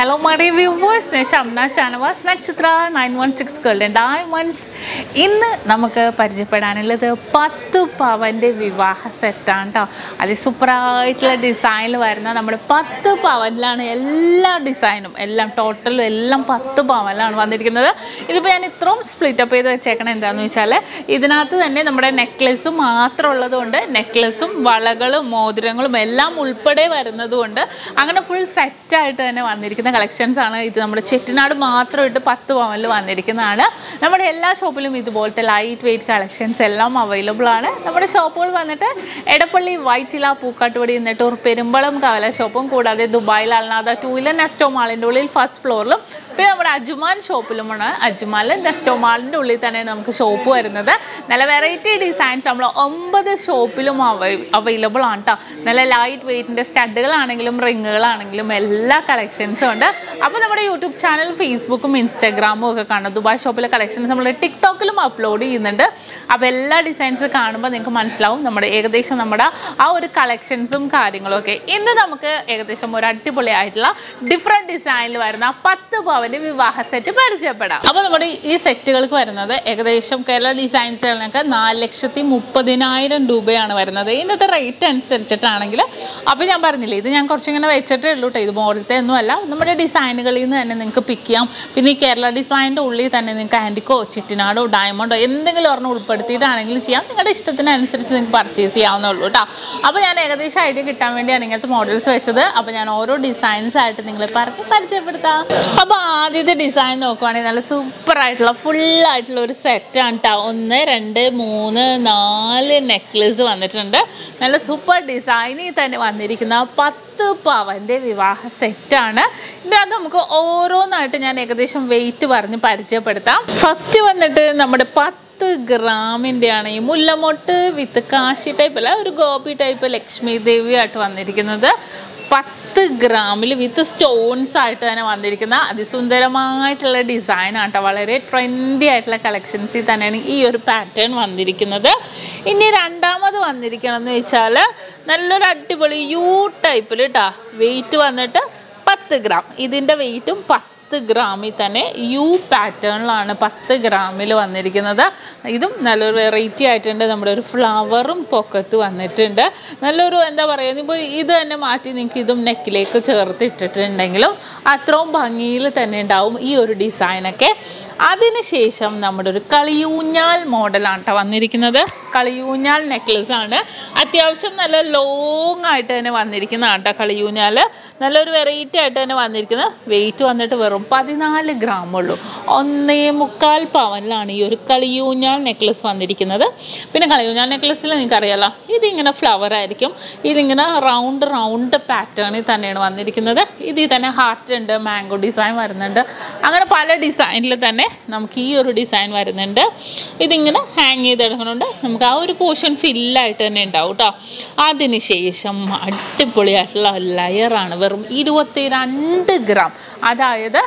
Hello my viewers, Shamna Shanvas, Nakshathra 916 Gold and Diamonds. This namakku parichayapadanallathu Patu Pavante Vivaha set aanu. Adu super aayittulla design varuna nammade 10 pavanilana ella designum ella total ella 10 pavanilana vandirikkunnathu. Idipo njan ithrom split up edu vechekana endanu vechalu idinathu thanne nammade necklace mathram ulladonde necklace valagalum modrangalum ellam ulpade varunadonde angana full set aayittu thanne vandirikku collections are this Chettinad Mathro 10 avalu vandirikkunnana nammade ella shopilum idupolte lightweight collections ellam available aanu nammade shopul vannittu Edapally Vytila Puka todi innattu or Perumbalam kavala shopum koodade Dubai il alnada 2 il nesto mall inde ullil first floor ilum pin nammade Ajuman shopilum aanu Ajumal nesto mall inde ullil thane namukku shop varunathu nalla variety designs nammale 9 shopilum available aanu ta nalla lightweight inde studgal aanengilum ringugal aanengilum ella collections ഉണ്ട്. അപ്പോൾ നമ്മുടെ YouTube channel, Facebook, Instagram ഒക്കെ കാണുക. Dubai ഷോപ്പിലെ collections നമ്മൾ TikTok ലും upload ചെയ്യുന്നുണ്ട്. അപ്പോൾ എല്ലാ ഡിസൈൻസ് കാണുമ്പോൾ നിങ്ങൾക്ക് മനസ്സിലാവും നമ്മുടെ ഏകദേശം നമ്മുടെ ആ ഒരു collectionsഉം കാര്യങ്ങളും ഒക്കെ. ഇന്ന് നമുക്ക് ഏകദേശം ഒരു അടിപൊളി ആയിട്ടുള്ള different designൽ വരുന്ന 10 പവന്റെ വിവാഹ സെറ്റ് പരിചയപ്പെടാം. അപ്പോൾ നമ്മുടെ ഈ സെറ്റുകൾക്ക് വരുന്നത് ഏകദേശം കേരള ഡിസൈൻസുകൾക്ക് 4,30,000 രൂപയാണ് വരുന്നത്. ഇന്നത്തെ റേറ്റ് അനുസരിച്ചിട്ടാണെങ്കിൽ അപ്പോൾ ഞാൻ പറഞ്ഞില്ലേ ഇത് ഞാൻ കുറച്ച് ഇങ്ങനെ വെച്ചിട്ടേ ഉള്ളൂ ട്ടോ ഇത് മോഡലത്തെ ഒന്നുമല്ല. നമ്മുടെ ഡിസൈനുകളിൽ നിന്ന് തന്നെ നിങ്ങൾക്ക് പിക്ക് ചെയ്യാം. പിന്നെ കേരള ഡിസൈനിന്റെ ഉള്ളിൽ തന്നെ നിങ്ങൾക്ക് ആൻറ്റിക്കോ ചെറ്റിനാടോ ഡയമണ്ടോ എന്തെങ്കിലും ഒരെണ്ണം ഉൾപ്പെടുത്തിയിട്ടാണെങ്കിൽ ചെയ്യാം. നിങ്ങളുടെ ഇഷ്ടത്തിനനുസരിച്ച് നിങ്ങൾക്ക് പർച്ചേസ് ചെയ്യാവുന്നുള്ളൂ കേട്ടോ. അപ്പോൾ ഞാൻ ഏകദേശം ഐഡിയ കിട്ടാൻ വേണ്ടിയാണ് ഇങ്ങനത്തെ മോഡൽസ് വെച്ചത്. അപ്പോൾ ഞാൻ ഓരോ ഡിസൈൻസ് ആയിട്ട് നിങ്ങളെ പറഞ്ഞ് പരിചയപ്പെടുത്താം. അപ്പോൾ ആദ്യത്തെ ഡിസൈൻ നോക്കുവാണെങ്കിൽ നല്ല സൂപ്പറായിട്ടുള്ള ഫുള്ളായിട്ടുള്ള ഒരു സെറ്റാണ് കേട്ടോ. 1, 2, 3, 4 നെക്ലേസ് വന്നിട്ടുണ്ട്. നല്ല സൂപ്പർ ഡിസൈനിൽ തന്നെ വന്നിരിക്കുന്ന 10 പവന്റെ വിവാഹ സെറ്റാണ്. ഇതിനകത്ത് നമുക്ക് ഓരോന്നായിട്ട് ഞാൻ ഏകദേശം വെയിറ്റ് പറഞ്ഞ് പരിചയപ്പെടുത്താം. ഫസ്റ്റ് വന്നിട്ട് നമ്മുടെ 10 ഗ്രാമിൻ്റെയാണ് ഈ മുല്ലമൊട്ട് വിത്ത് കാശി ടൈപ്പ് അല്ല ഒരു ഗോപി ടൈപ്പ് ലക്ഷ്മി ദേവിയായിട്ട് വന്നിരിക്കുന്നത്. 10 ഗ്രാമിൽ വിത്ത് സ്റ്റോൺസ് ആയിട്ട് തന്നെ വന്നിരിക്കുന്ന അതിസുന്ദരമായിട്ടുള്ള ഡിസൈനാണ് കേട്ടോ. വളരെ ട്രെൻഡി ആയിട്ടുള്ള കളക്ഷൻസിൽ തന്നെയാണ് ഈ ഒരു പാറ്റേൺ വന്നിരിക്കുന്നത്. ഇനി രണ്ടാമത് വന്നിരിക്കണം എന്ന് വെച്ചാൽ നല്ലൊരു അടിപൊളി യു ടൈപ്പിൽ കേട്ടോ. വെയിറ്റ് വന്നിട്ട് 10 ഗ്രാം. ഇതിൻ്റെ വെയിറ്റും 10 ഗ്രാമിൽ തന്നെ യു പാറ്റേണിലാണ് 10 ഗ്രാമിൽ വന്നിരിക്കുന്നത്. ഇതും നല്ലൊരു വെറൈറ്റി ആയിട്ടുണ്ട്. നമ്മുടെ ഒരു ഫ്ലവറും പൊക്കത്ത് വന്നിട്ടുണ്ട്. നല്ലൊരു എന്താ പറയുക ഇപ്പോൾ ഇത് തന്നെ മാറ്റി നിങ്ങൾക്ക് ഇതും നെക്കിലേക്ക് ചേർത്തിട്ടിട്ടുണ്ടെങ്കിലും അത്രയും ഭംഗിയിൽ തന്നെ ഉണ്ടാവും ഈ ഒരു ഡിസൈനൊക്കെ. അതിനുശേഷം നമ്മുടെ ഒരു കളിയൂഞ്ഞാൽ മോഡലാണ് കേട്ടോ വന്നിരിക്കുന്നത്. കളിയൂഞ്ഞാൽ നെക്ലസ് ആണ്. അത്യാവശ്യം നല്ല ലോങ് ആയിട്ട് തന്നെ വന്നിരിക്കുന്നതാണ് കേട്ടോ കളിയൂഞ്ഞാൽ. നല്ലൊരു വെറൈറ്റി ആയിട്ട് തന്നെ വന്നിരിക്കുന്നത്. വെയിറ്റ് വന്നിട്ട് വെറും 14 ഗ്രാമുള്ളൂ. 1.25 പവനിലാണ് ഈ ഒരു കളിയൂഞ്ഞാൽ നെക്ലസ് വന്നിരിക്കുന്നത്. പിന്നെ കളിയൂഞ്ഞാൽ നെക്ലസിൽ നിങ്ങൾക്കറിയാമല്ലോ ഇതിങ്ങനെ ഫ്ലവർ ആയിരിക്കും. ഇതിങ്ങനെ റൗണ്ട് പാറ്റേണിൽ തന്നെയാണ് വന്നിരിക്കുന്നത്. ഇതിൽ തന്നെ ഹാർട്ട് ഉണ്ട്, മാംഗോ ഡിസൈൻ വരുന്നുണ്ട്. അങ്ങനെ പല ഡിസൈനിൽ തന്നെ നമുക്ക് ഈ ഒരു ഡിസൈൻ വരുന്നുണ്ട്. ഇതിങ്ങനെ ഹാങ് ചെയ്തെടുക്കുന്നുണ്ട്. നമുക്ക് ആ ഒരു പോർഷൻ ഫില്ലായിട്ട് തന്നെ ഉണ്ടാവും കേട്ടോ. അതിനുശേഷം അടിപൊളിയായിട്ടുള്ള ലെയറാണ്. വെറും 22 ഗ്രാം, അതായത്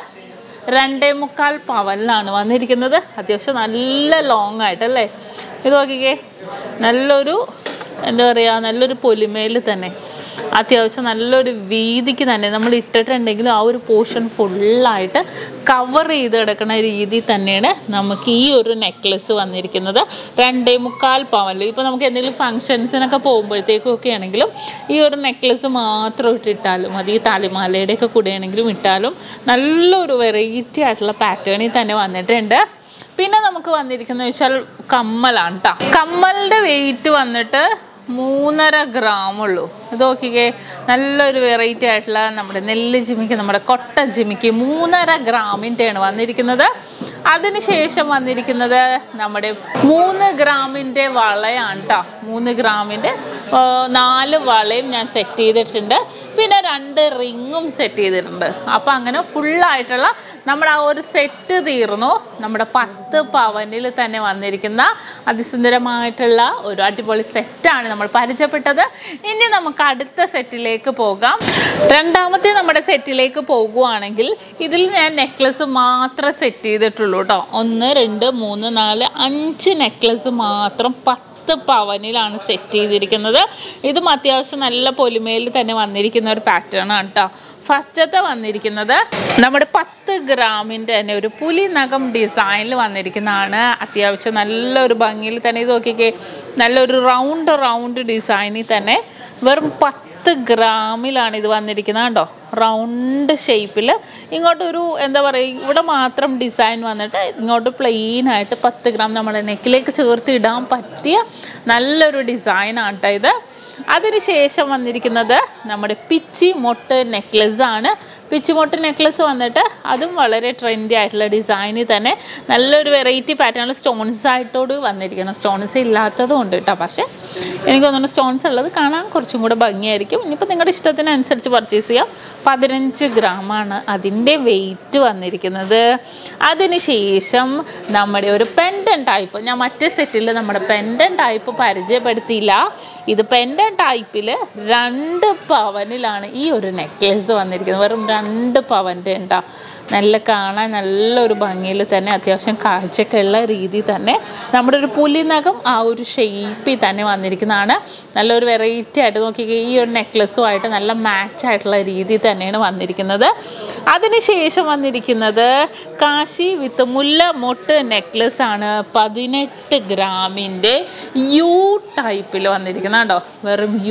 2.25 പവനിലാണ് വന്നിരിക്കുന്നത്. അത്യാവശ്യം നല്ല ലോങ് ആയിട്ടല്ലേ. ഇത് നോക്കിക്കേ, നല്ലൊരു എന്താ പറയുക നല്ലൊരു പൊലിമയിൽ തന്നെ അത്യാവശ്യം നല്ലൊരു വീതിക്ക് തന്നെ നമ്മൾ ഇട്ടിട്ടുണ്ടെങ്കിലും ആ ഒരു പോർഷൻ ഫുള്ളായിട്ട് കവർ ചെയ്ത് കിടക്കുന്ന രീതിയിൽ തന്നെയാണ് നമുക്ക് ഈ ഒരു നെക്ലസ് വന്നിരിക്കുന്നത്. 2.25 പവനിൽ ഇപ്പോൾ നമുക്ക് എന്തെങ്കിലും ഫങ്ഷൻസിനൊക്കെ പോകുമ്പോഴത്തേക്കൊക്കെ ആണെങ്കിലും ഈ ഒരു നെക്ലസ് മാത്രം ഇട്ടിട്ടാലും അത് ഈ താലിമാലയുടെയൊക്കെ കൂടെയാണെങ്കിലും ഇട്ടാലും നല്ലൊരു വെറൈറ്റി ആയിട്ടുള്ള പാറ്റേണിൽ തന്നെ വന്നിട്ടുണ്ട്. പിന്നെ നമുക്ക് വന്നിരിക്കുന്നത് വെച്ചാൽ കമ്മലാണ് കേട്ടോ. കമ്മലിൻ്റെ വെയിറ്റ് വന്നിട്ട് 3.5 ഗ്രാമുള്ളൂ. ഇത് നോക്കിക്കേ, നല്ലൊരു വെറൈറ്റി ആയിട്ടുള്ള നമ്മുടെ നെല്ല് ജിമിക്ക് നമ്മുടെ കൊട്ട ജിമിക്ക് 3.5 ഗ്രാമിൻ്റെയാണ് വന്നിരിക്കുന്നത്. അതിനുശേഷം വന്നിരിക്കുന്നത് നമ്മുടെ 3 ഗ്രാമിൻ്റെ വളയാണ് കേട്ടോ. 3 ഗ്രാമിൻ്റെ 4 വളയും ഞാൻ സെറ്റ് ചെയ്തിട്ടുണ്ട്. പിന്നെ 2 റിങ്ങും സെറ്റ് ചെയ്തിട്ടുണ്ട്. അപ്പം അങ്ങനെ ഫുള്ളായിട്ടുള്ള നമ്മുടെ ആ ഒരു സെറ്റ് തീർന്നു. നമ്മുടെ 10 പവനിൽ തന്നെ വന്നിരിക്കുന്ന അതിസുന്ദരമായിട്ടുള്ള ഒരു അടിപൊളി സെറ്റാണ് നമ്മൾ പരിചയപ്പെട്ടത്. ഇനി നമുക്ക് അടുത്ത സെറ്റിലേക്ക് പോകാം. രണ്ടാമത്തെ നമ്മുടെ സെറ്റിലേക്ക് പോകുകയാണെങ്കിൽ ഇതിൽ ഞാൻ നെക്ലസ് മാത്രം സെറ്റ് ചെയ്തിട്ടുള്ളൂ കേട്ടോ. 1, 2, 3, 4, 5 നെക്ലസ് മാത്രം 10 the round shape illa ingotu oru endha parayya ivda matram design vannittu ingotu plain aayittu 10 gram nammale neck like cheerthi idan pattiya nallaru design aanta idu adinu shesham vannirikkunnathu nammade pichi motte necklace aanu pichi motte necklace vannittu adum valare trendy aayittulla design thane nallaru variety pattern stones aayittodu vannirikkana stones illathathu undu tta pakshe enikku onnu stones ullathu kaanan korchum kuda bangi aayirikkum inippo ningade ishtathinu anusarichu purchase cheyyam 15 gram aanu adinte weight vannirikkunnathu adinu shesham nammade oru pendant type njan matte set il nammade pendant type parijayapeduthilla idu pendant type le rand pavanilana ee oru necklace vandirikkunnu verum rand pavante unda nalla kaana nalla oru bangil thane atyavasham kaachakkulla reethi thane nammade oru pulinagam aa oru shape thane vandirikkunnana nalla oru variety aayittu nokkike ee oru necklace aayittu nalla match aayittulla reethi thaneyana vandirikkunnathu adine shesham vandirikkunnathu kashi with mulla motte necklace aanu 18 gram inde u type il vandirikkunnando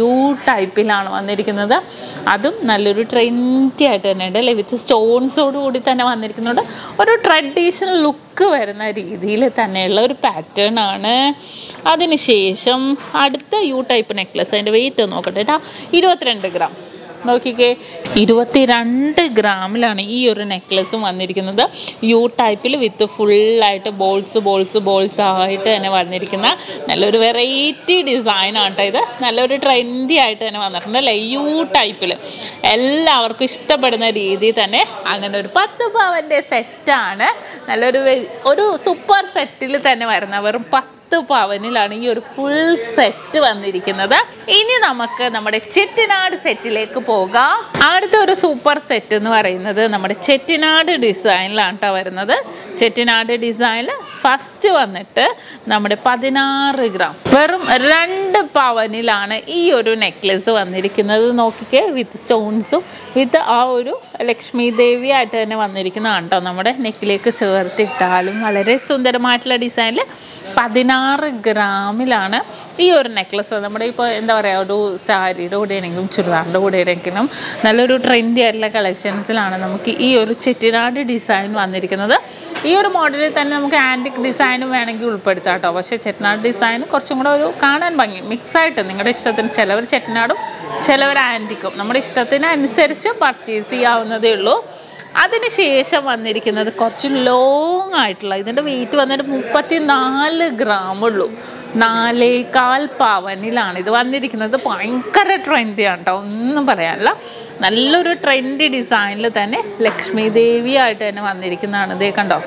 U type ilana vandirikkunnathu adum nalloru trendy aayittanne with stones odu kudi thane vandirikkunnathu oru traditional look varuna reethiyil thaneyulla oru pattern aanu adinu shesham adutha U type necklace adinte weight nokkatte 22 gram നോക്കിക്കേ 22 ഗ്രാമിലാണ് ഈ ഒരു necklace വന്നിരിക്കുന്നത് U ടൈപ്പിൽ with full ആയിട്ട് balls ആയിട്ട് തന്നെ വന്നിരിക്കുന്ന നല്ലൊരു വെറൈറ്റി ഡിസൈൻ ആട്ടോ ഇത് നല്ലൊരു ട്രെൻഡി ആയിട്ട് തന്നെ വന്നിട്ടുണ്ട് അല്ലേ യു ടൈപ്പിൽ എല്ലാവർക്കും ഇഷ്ടപ്പെടുന്ന രീതിയിൽ തന്നെ അങ്ങനെ ഒരു 10 പവന്റെ സെറ്റ് ആണ് നല്ലൊരു ഒരു സൂപ്പർ സെറ്റിൽ തന്നെ വരുന്ന വെറും 10 പവനിലാണ് ഈ ഒരു ഫുൾ സെറ്റ് വന്നിരിക്കുന്നത് ഇനി നമുക്ക് നമ്മുടെ ചെട്ടിനാട് സെറ്റിലേക്ക് പോകാം അടുത്ത ഒരു സൂപ്പർ സെറ്റ് എന്ന് പറയുന്നത് നമ്മുടെ ചെട്ടിനാട് ഡിസൈനിലാണ് ട്ടാ വരുന്നത് ചെട്ടിനാട് ഡിസൈനിൽ ഫസ്റ്റ് വന്നിട്ട് നമ്മുടെ 16 ഗ്രാം വെറും 2 പവനിലാണ് ഈ ഒരു നെക്ലസ് വന്നിരിക്കുന്നത് നോക്കിക്കേ വിത്ത് സ്റ്റോൺസും വിത്ത് ആ ഒരു ലക്ഷ്മി ദേവി ആയിട്ട് തന്നെ വന്നിരിക്കുന്നതാണ് ട്ടോ നമ്മുടെ നെക്കിലേക്ക് ചേർത്തിട്ടാലും വളരെ സുന്ദരമായിട്ടുള്ള ഡിസൈനിൽ 16 ഗ്രാമിലാണ് ഈ ഒരു നെക്ലസ് നമ്മുടെ ഇപ്പോൾ എന്താ പറയുക ഒരു സാരിയുടെ കൂടെയാണെങ്കിലും ചുരിദാറിൻ്റെ കൂടെയാണെങ്കിലും നല്ലൊരു ട്രെൻഡി ആയിട്ടുള്ള കളക്ഷൻസിലാണ് നമുക്ക് ഈ ഒരു ചെട്ടിനാട് ഡിസൈൻ വന്നിരിക്കുന്നത് ഈ ഒരു മോഡലിൽ തന്നെ നമുക്ക് ആൻറ്റിക് ഡിസൈനും വേണമെങ്കിൽ ഉൾപ്പെടുത്താം കേട്ടോ പക്ഷേ ചെട്ടിനാട് ഡിസൈൻ കുറച്ചും കൂടെ ഒരു കാണാൻ ഭംഗി മിക്സായിട്ട് നിങ്ങളുടെ ഇഷ്ടത്തിന് ചിലവർ ചെട്ടിനാടും ചിലവർ ആൻറ്റിക്കും നമ്മുടെ ഇഷ്ടത്തിനനുസരിച്ച് പർച്ചേസ് ചെയ്യാവുന്നതേ ഉള്ളൂ അതിന് ശേഷം വന്നിരിക്കുന്നത് കുറച്ച് ലോങ് ആയിട്ടുള്ള ഇതിൻ്റെ വെയിറ്റ് വന്നിട്ട് 34 ഗ്രാം ഉള്ളൂ 4.25 പവനിലാണ് ഇത് വന്നിരിക്കുന്നത് ഭയങ്കര ട്രെൻഡിയാണ് കേട്ടോ ഒന്നും പറയാനില്ല നല്ലൊരു ട്രെൻഡി ഡിസൈനിൽ തന്നെ ലക്ഷ്മി ദേവി ആയിട്ട് തന്നെ വന്നിരിക്കുന്നതാണ് ഇതേ കണ്ടോ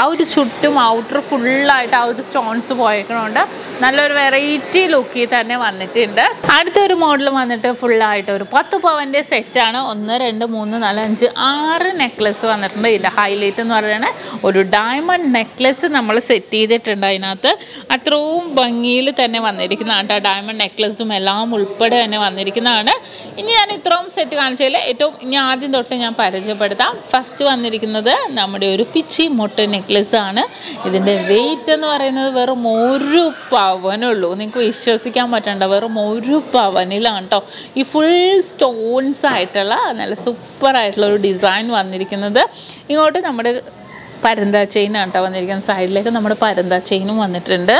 ആ ഒരു ചുറ്റും ഔട്ടർ ഫുള്ളായിട്ട് ആ ഒരു സ്റ്റോൺസ് പോയേക്കണോണ്ട് നല്ലൊരു വെറൈറ്റി ലുക്കിൽ തന്നെ വന്നിട്ടുണ്ട് അടുത്തൊരു മോഡൽ വന്നിട്ട് ഫുള്ളായിട്ട് ഒരു 10 പവൻ്റെ സെറ്റാണ് 1 2 3 4 5 6 നെക്ലസ് വന്നിട്ടുണ്ട് ഇതിൻ്റെ ഹൈലൈറ്റ് എന്ന് പറയുന്നത് ഒരു ഡയമണ്ട് നെക്ലസ് നമ്മൾ സെറ്റ് ചെയ്തിട്ടുണ്ട് അതിനകത്ത് അത്രയും ഭംഗിയിൽ തന്നെ വന്നിരിക്കുന്നതാണ് കേട്ടോ ഡയമണ്ട് നെക്ലസും എല്ലാം ഉൾപ്പെടെ തന്നെ വന്നിരിക്കുന്നതാണ് ഇനി ഞാൻ ഇത്രയും സെറ്റ് കാണിച്ചാൽ ഏറ്റവും ഇനി ആദ്യം തൊട്ട് ഞാൻ പരിചയപ്പെടുത്താം ഫസ്റ്റ് വന്നിരിക്കുന്നത് നമ്മുടെ ഒരു പിച്ചി മൊട്ട നെക്ലസ് ആണ് ഇതിൻ്റെ വെയിറ്റ് എന്ന് പറയുന്നത് വെറും 1 പവനുള്ളൂ നിങ്ങൾക്ക് വിശ്വസിക്കാൻ പറ്റണ്ട വെറും 1 പവനിലാണ് കേട്ടോ ഈ ഫുൾ സ്റ്റോൺസ് ആയിട്ടുള്ള നല്ല സൂപ്പറായിട്ടുള്ള ഒരു ഡിസൈൻ വന്നിരിക്കുന്നത് ഇങ്ങോട്ട് നമ്മുടെ പരന്ത ചെയിനാണ് കേട്ടോ വന്നിരിക്കുന്നത് സൈഡിലേക്ക് നമ്മുടെ പരന്ത ചെയിനും വന്നിട്ടുണ്ട്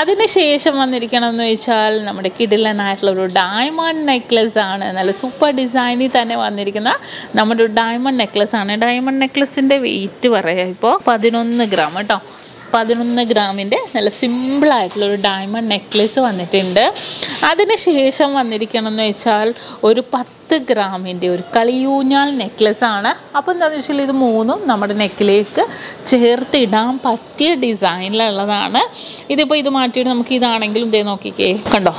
അതിന് ശേഷം വന്നിരിക്കണമെന്ന് വെച്ചാൽ നമ്മുടെ കിടിലനായിട്ടുള്ള ഒരു ഡയമണ്ട് നെക്ലസ് ആണ് നല്ല സൂപ്പർ ഡിസൈനിൽ തന്നെ വന്നിരിക്കുന്ന നമ്മുടെ ഒരു ഡയമണ്ട് നെക്ലസ് ആണ് ഡയമണ്ട് നെക്ലസിൻ്റെ വെയിറ്റ് പറയാം ഇപ്പോൾ 11 ഗ്രാം കേട്ടോ 11 ഗ്രാമിൻ്റെ നല്ല സിമ്പിളായിട്ടുള്ളൊരു ഡയമണ്ട് നെക്ലസ് വന്നിട്ടുണ്ട് അതിന് ശേഷം വന്നിരിക്കണമെന്ന് വെച്ചാൽ ഒരു 10 ഗ്രാമിൻ്റെ ഒരു കളിയൂഞ്ഞാൽ നെക്ലസ് ആണ് അപ്പോൾ എന്താണെന്ന് വെച്ചാൽ ഇത് മൂന്നും നമ്മുടെ നെക്കിലേക്ക് ചേർത്തിടാൻ പറ്റിയ ഡിസൈനിലുള്ളതാണ് ഇതിപ്പോൾ ഇത് മാറ്റിയിട്ട് നമുക്ക് ഇതാണെങ്കിലും ഇതേ നോക്കിക്കേ കണ്ടോ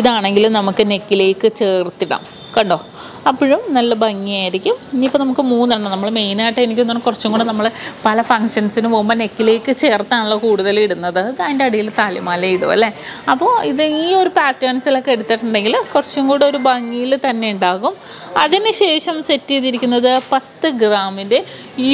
ഇതാണെങ്കിലും നമുക്ക് നെക്കിലേക്ക് ചേർത്തിടാം കണ്ടോ അപ്പോഴും നല്ല ഭംഗിയായിരിക്കും ഇനിയിപ്പോൾ നമുക്ക് മൂന്നെണ്ണം നമ്മൾ മെയിൻ ആയിട്ട് എനിക്ക് തോന്നുന്നു കുറച്ചും കൂടി നമ്മൾ പല ഫംഗ്ഷൻസിനും പോകുമ്പോൾ നെക്കിലേക്ക് ചേർത്താണല്ലോ കൂടുതൽ ഇടുന്നത് അതിൻ്റെ അടിയിൽ താലിമാല ഇടും അല്ലേ അപ്പോൾ ഇത് ഈ ഒരു പാറ്റേൺസിലൊക്കെ എടുത്തിട്ടുണ്ടെങ്കിൽ കുറച്ചും കൂടി ഒരു ഭംഗിയിൽ തന്നെ ഉണ്ടാകും അതിനുശേഷം സെറ്റ് ചെയ്തിരിക്കുന്നത് 10 ഗ്രാമിൻ്റെ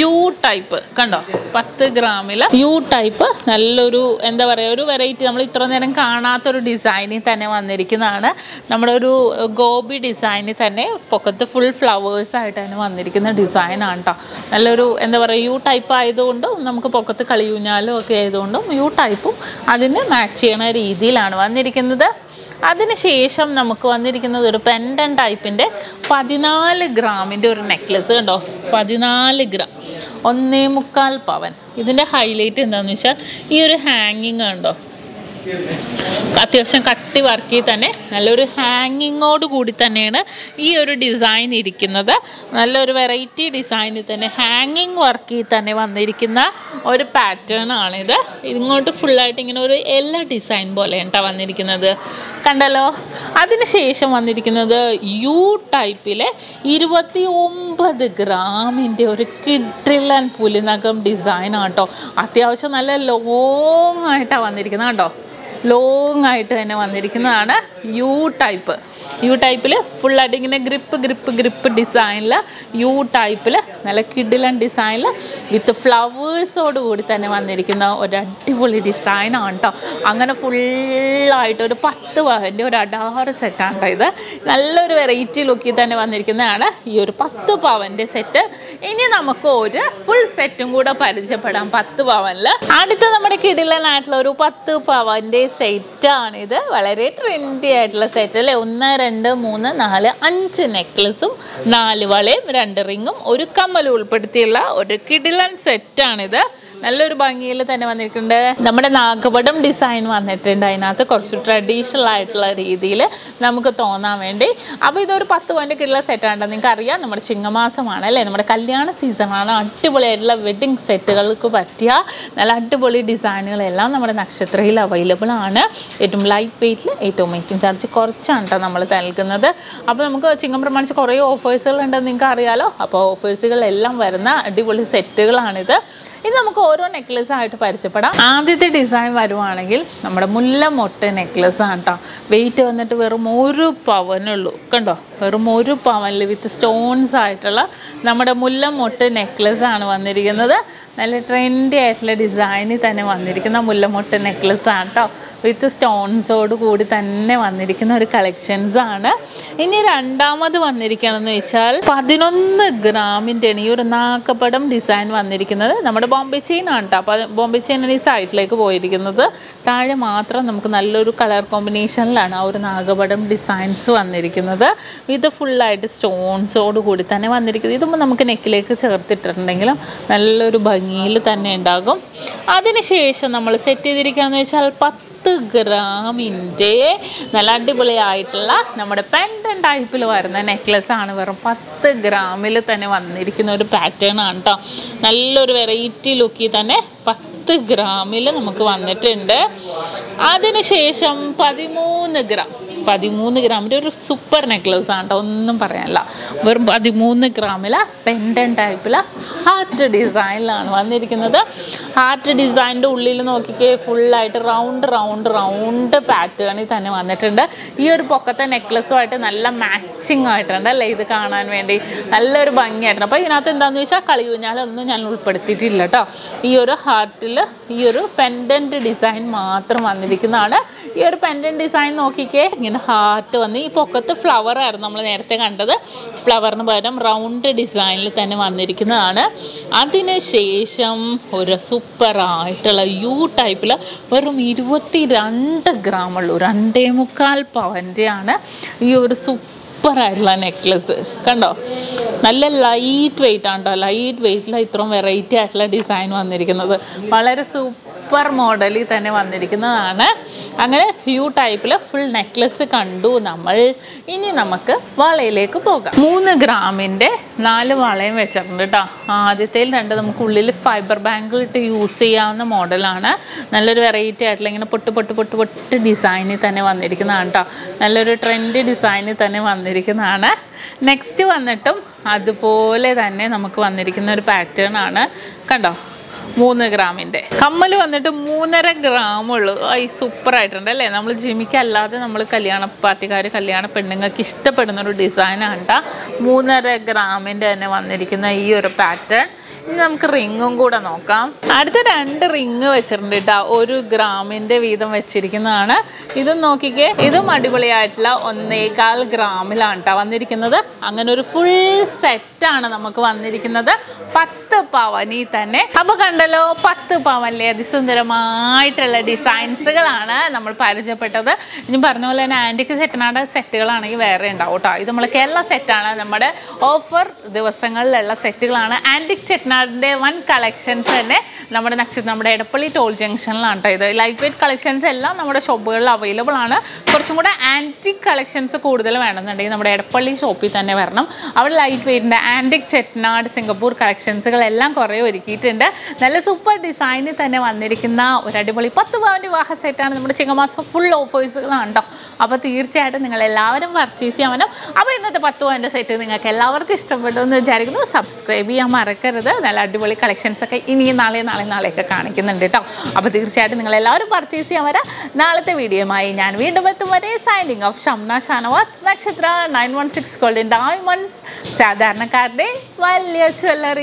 യു ടൈപ്പ് കണ്ടോ 10 ഗ്രാമിലെ യു ടൈപ്പ് നല്ലൊരു എന്താ പറയുക ഒരു വെറൈറ്റി നമ്മൾ ഇത്ര നേരം കാണാത്തൊരു ഡിസൈനിൽ തന്നെ വന്നിരിക്കുന്നതാണ് നമ്മുടെ ഒരു ഗോബി ഡിസൈനിൽ തന്നെ പൊക്കത്ത് ഫുൾ ഫ്ലവേഴ്സ് ആയിട്ട് തന്നെ വന്നിരിക്കുന്ന ഡിസൈനാണ് കേട്ടോ നല്ലൊരു എന്താ പറയുക യു ടൈപ്പ് ആയതുകൊണ്ടും നമുക്ക് പൊക്കത്ത് കളിയൂഞ്ഞാലും ഒക്കെ ആയതുകൊണ്ടും യു ടൈപ്പും അതിന് മാച്ച് ചെയ്യണ രീതിയിലാണ് വന്നിരിക്കുന്നത് അതിനുശേഷം നമുക്ക് വന്നിരിക്കുന്നത് ഒരു പെൻഡൻ ടൈപ്പിൻ്റെ 14 ഗ്രാമിൻ്റെ ഒരു നെക്ലസ് കണ്ടോ 14 ഗ്രാം 1.25 പവൻ ഇതിൻ്റെ ഹൈലൈറ്റ് എന്താണെന്ന് വെച്ചാൽ ഈ ഒരു ഹാങ്ങിങ് കണ്ടോ അത്യാവശ്യം കട്ടി വർക്കിൽ തന്നെ നല്ലൊരു ഹാങ്ങിങ്ങോട് കൂടി തന്നെയാണ് ഈ ഒരു ഡിസൈൻ ഇരിക്കുന്നത് നല്ലൊരു വെറൈറ്റി ഡിസൈനിൽ തന്നെ ഹാങ്ങിങ് വർക്കിൽ തന്നെ വന്നിരിക്കുന്ന ഒരു പാറ്റേൺ ആണിത് ഇങ്ങോട്ട് ഫുള്ളായിട്ട് ഇങ്ങനെ ഒരു എല്ലാ ഡിസൈൻ പോലെയാണ് വന്നിരിക്കുന്നത് കണ്ടല്ലോ അതിനുശേഷം വന്നിരിക്കുന്നത് യു ടൈപ്പിലെ 29 ഗ്രാമിൻ്റെ ഒരു കിഡ്രില്ലൻ പുലിനകം ഡിസൈൻ ആട്ടോ അത്യാവശ്യം നല്ല ലോങ് ആയിട്ടാണ് വന്നിരിക്കുന്നത് കേട്ടോ ലോങ് ആയിട്ട് തന്നെ വന്നിരിക്കുന്നതാണ് യു ടൈപ്പ് യു ടൈപ്പിൽ ഫുള്ളായിട്ട് ഇങ്ങനെ ഗ്രിപ്പ് ഗ്രിപ്പ് ഗ്രിപ്പ് ഡിസൈനിൽ യു ടൈപ്പിൽ നല്ല കിഡിലൻ ഡിസൈനിൽ വിത്ത് ഫ്ലവേഴ്സോട് കൂടി തന്നെ വന്നിരിക്കുന്ന ഒരു അടിപൊളി ഡിസൈനാണ് കേട്ടോ അങ്ങനെ ഫുള്ളായിട്ട് ഒരു 10 പവൻ്റെ ഒരു 16 സെറ്റാണ് കേട്ടോ ഇത് നല്ലൊരു വെറൈറ്റി ലുക്കിൽ തന്നെ വന്നിരിക്കുന്നതാണ് ഈ ഒരു 10 പവൻ്റെ സെറ്റ് ഇനി നമുക്ക് ഒരു ഫുൾ സെറ്റും കൂടെ പരിചയപ്പെടാം 10 പവനിൽ അടുത്ത നമ്മുടെ കിഡിലനായിട്ടുള്ള ഒരു 10 പവൻ്റെ സെറ്റാണിത് വളരെ ട്രെൻഡി ആയിട്ടുള്ള സെറ്റ് അല്ലേ 1 2 3 4 5 നെക്ലസും 4 വളയും 2 റിങ്ങും ഒരു കമ്മലും ഉൾപ്പെടുത്തിയുള്ള ഒരു കിടിലൻ സെറ്റാണിത് നല്ലൊരു ഭംഗിയിൽ തന്നെ വന്നിട്ടുണ്ട് നമ്മുടെ നാഗപടം ഡിസൈൻ വന്നിട്ടുണ്ട് അതിനകത്ത് കുറച്ച് ട്രഡീഷണൽ ആയിട്ടുള്ള രീതിയിൽ നമുക്ക് തോന്നാൻ വേണ്ടി അപ്പോൾ ഇതൊരു 10 പവൻ്റെ കിടിലൻ സെറ്റാണ് നിങ്ങൾക്ക് അറിയാം നമ്മുടെ ചിങ്ങമാസമാണ് അല്ലേ നമ്മുടെ കല്യാണ സീസണാണ് അടിപൊളിയായിട്ടുള്ള വെഡ്ഡിങ് സെറ്റുകൾക്ക് പറ്റിയ നല്ല അടിപൊളി ഡിസൈനുകളെല്ലാം നമ്മുടെ നക്ഷത്രയിൽ അവൈലബിൾ ആണ് ഏറ്റവും ലൈറ്റ് വെയ്റ്റിൽ ഏറ്റവും മേക്കിംഗ് ചാർജ് കുറച്ചാണ് കേട്ടോ നമ്മൾ നൽകുന്നത് അപ്പോൾ നമുക്ക് ചിങ്ങം പ്രമാണിച്ച് കുറേ ഓഫേഴ്സുകളുണ്ടെന്ന് നിങ്ങൾക്ക് അറിയാലോ അപ്പോൾ ഓഫേഴ്സുകളെല്ലാം വരുന്ന അടിപൊളി സെറ്റുകളാണിത് ഇത് നമുക്ക് ഓരോ നെക്ലസ് ആയിട്ട് പരിചയപ്പെടാം ആദ്യത്തെ ഡിസൈൻ വരുവാണെങ്കിൽ നമ്മുടെ മുല്ലമൊട്ട് നെക്ലസ് ആണ് കേട്ടോ വെയിറ്റ് വന്നിട്ട് വെറും 1 പവനുള്ളൂ കണ്ടോ വെറും 1 പവനിൽ വിത്ത് സ്റ്റോൺസ് ആയിട്ടുള്ള നമ്മുടെ മുല്ലമൊട്ട് നെക്ലസ് ആണ് വന്നിരിക്കുന്നത് നല്ല ട്രെൻഡി ആയിട്ടുള്ള ഡിസൈനിൽ തന്നെ വന്നിരിക്കുന്ന മുല്ലമൊട്ട് നെക്ലസ് ആണ് കേട്ടോ വിത്ത് സ്റ്റോൺസോട് കൂടി തന്നെ വന്നിരിക്കുന്ന ഒരു കളക്ഷൻസ് ആണ് ഇനി രണ്ടാമത് വന്നിരിക്കുകയാണെന്ന് വെച്ചാൽ 11 ഗ്രാമിൻ്റെയാണ് ഈ ഒരു നാഗപടം ഡിസൈൻ വന്നിരിക്കുന്നത് നമ്മുടെ ബോംബെ ചെയിൻ ആണ് കേട്ടോ അപ്പോൾ ബോംബെ ചെയിനാണ് ഈ സൈഡിലേക്ക് പോയിരിക്കുന്നത് താഴെ മാത്രം നമുക്ക് നല്ലൊരു കളർ കോമ്പിനേഷനിലാണ് ആ ഒരു നാഗപടം ഡിസൈൻസ് വന്നിരിക്കുന്നത് ഇത് ഫുള്ളായിട്ട് സ്റ്റോൺസോട് കൂടി തന്നെ വന്നിരിക്കുന്നത് ഇതുമ്പോൾ നമുക്ക് നെക്കിലേക്ക് ചേർത്തിട്ടുണ്ടെങ്കിലും നല്ലൊരു ഭംഗിയിൽ തന്നെ ഉണ്ടാകും അതിനുശേഷം നമ്മൾ സെറ്റ് ചെയ്തിരിക്കുകയെന്ന് വെച്ചാൽ 10 ഗ്രാമിൻ്റെ നല്ല അടിപൊളിയായിട്ടുള്ള നമ്മുടെ പെൻഡൻ ടൈപ്പിൽ വരുന്ന നെക്ലസ് ആണ് വെറും 10 ഗ്രാമിൽ തന്നെ വന്നിരിക്കുന്ന ഒരു പാറ്റേൺ ആണ് കേട്ടോ നല്ലൊരു വെറൈറ്റി ലുക്കിൽ തന്നെ 10 ഗ്രാമിൽ നമുക്ക് വന്നിട്ടുണ്ട് അതിനുശേഷം 13 ഗ്രാമിൻ്റെ ഒരു സൂപ്പർ നെക്ലസ് ആണ് കേട്ടോ ഒന്നും പറയാനില്ല വെറും 13 ഗ്രാമിൽ പെൻഡൻ ടൈപ്പിൽ ഹാർട്ട് ഡിസൈനിലാണ് വന്നിരിക്കുന്നത് ഹാർട്ട് ഡിസൈനിൻ്റെ ഉള്ളിൽ നോക്കിക്കേ ഫുള്ളായിട്ട് റൗണ്ട് റൗണ്ട് റൗണ്ട് പാറ്റേണിൽ തന്നെ വന്നിട്ടുണ്ട് ഈ ഒരു പൊക്കത്തെ നെക്ലസുമായിട്ട് നല്ല മാച്ചിങ് ആയിട്ടുണ്ട് അല്ലേ ഇത് കാണാൻ വേണ്ടി നല്ലൊരു ഭംഗിയായിട്ടുണ്ട് അപ്പോൾ ഇതിനകത്ത് എന്താണെന്ന് വെച്ചാൽ കളി ഊഞ്ഞാലൊന്നും ഞാൻ ഉൾപ്പെടുത്തിയിട്ടില്ല കേട്ടോ ഈ ഒരു ഹാർട്ടിൽ ഈ ഒരു പെൻഡൻ്റ് ഡിസൈൻ മാത്രം വന്നിരിക്കുന്നതാണ് ഈ ഒരു പെൻഡൻ്റ് ഡിസൈൻ നോക്കിക്കേ ഇങ്ങനെ ഹാർട്ട് വന്ന് ഈ പൊക്കത്ത് ഫ്ലവറായിരുന്നു നമ്മൾ നേരത്തെ കണ്ടത് ഫ്ലവറിന് പകരം റൗണ്ട് ഡിസൈനിൽ തന്നെ വന്നിരിക്കുന്നതാണ് അതിനുശേഷം ഒരു സൂപ്പറായിട്ടുള്ള യു ടൈപ്പിൽ വെറും 22 ഗ്രാമുള്ളൂ 2.25 പവൻ്റെയാണ് ഈ ഒരു സൂപ്പറായിട്ടുള്ള നെക്ലസ് കണ്ടോ നല്ല ലൈറ്റ് വെയ്റ്റ് ആണ് കേട്ടോ ലൈറ്റ് വെയ്റ്റിൽ ഇത്രയും വെറൈറ്റി ആയിട്ടുള്ള ഡിസൈൻ വന്നിരിക്കുന്നത് വളരെ super super model. U type full necklace kandu namal ini namakku valayilekku pogam 3 gram inde 4 valayam vechirundu ta aadyathil rendu namukku ullil fiber bangle it use cheyanna model aanu nallaru variety aayittulla ingena pottu design thane vannirikkunnaan ta nallaru trendy design thane vannirikkunnaan next vannittum adu pole thanne namakku vannirikkunna or pattern aanu kando 3 gram inde. Kammal vandu 3.5 gram ullu. Ay super aayittunde alle. Nammal jimike allade nammal kalyana partikare kalyana pennungakku ishtapaduna oru design aanu. 3.5 gram inde thanne vannirikkuna ee oru pattern. We will see the ring. That's ring. 1 gram in the Vidam Vechirikana. This is the Madibula, 1 gram Milanta. Another full set Tanamakavanirikana, Patu Pavanitane, Habakandalo, Patu Pavale, the Sundaramitra design Sigalana, number Parija Petada, Nibarnola and Antica Setanada Sectilana, where and out. The Malakella Setana, the mother offer the Vasangalella Sectilana, Antic Chetina. One collections and number Nakshathra Edapally Toll Junction lightweight collections shop available antique collections lightweight antique Chettinad Singapore collections super design full offers subscribe Additional collections ഒക്കെ ഇനി നാളെ ഒക്കെ കാണിക്കുന്നുണ്ട് ട്ടോ. അപ്പോൾ തീർച്ചയായിട്ടും നിങ്ങൾ എല്ലാവരും പർച്ചേസ് ചെയ്യാൻ വരാ. നാളത്തെ വീഡിയോമായി ഞാൻ വീണ്ടും എത്തും വരെ സൈനിങ് ഓഫ് ഷംന ഷാനവാസ് നക്ഷത്ര 916 Gold and Diamonds സാധാരണക്കാരുടെ വലിയ ജ്വല്ലറി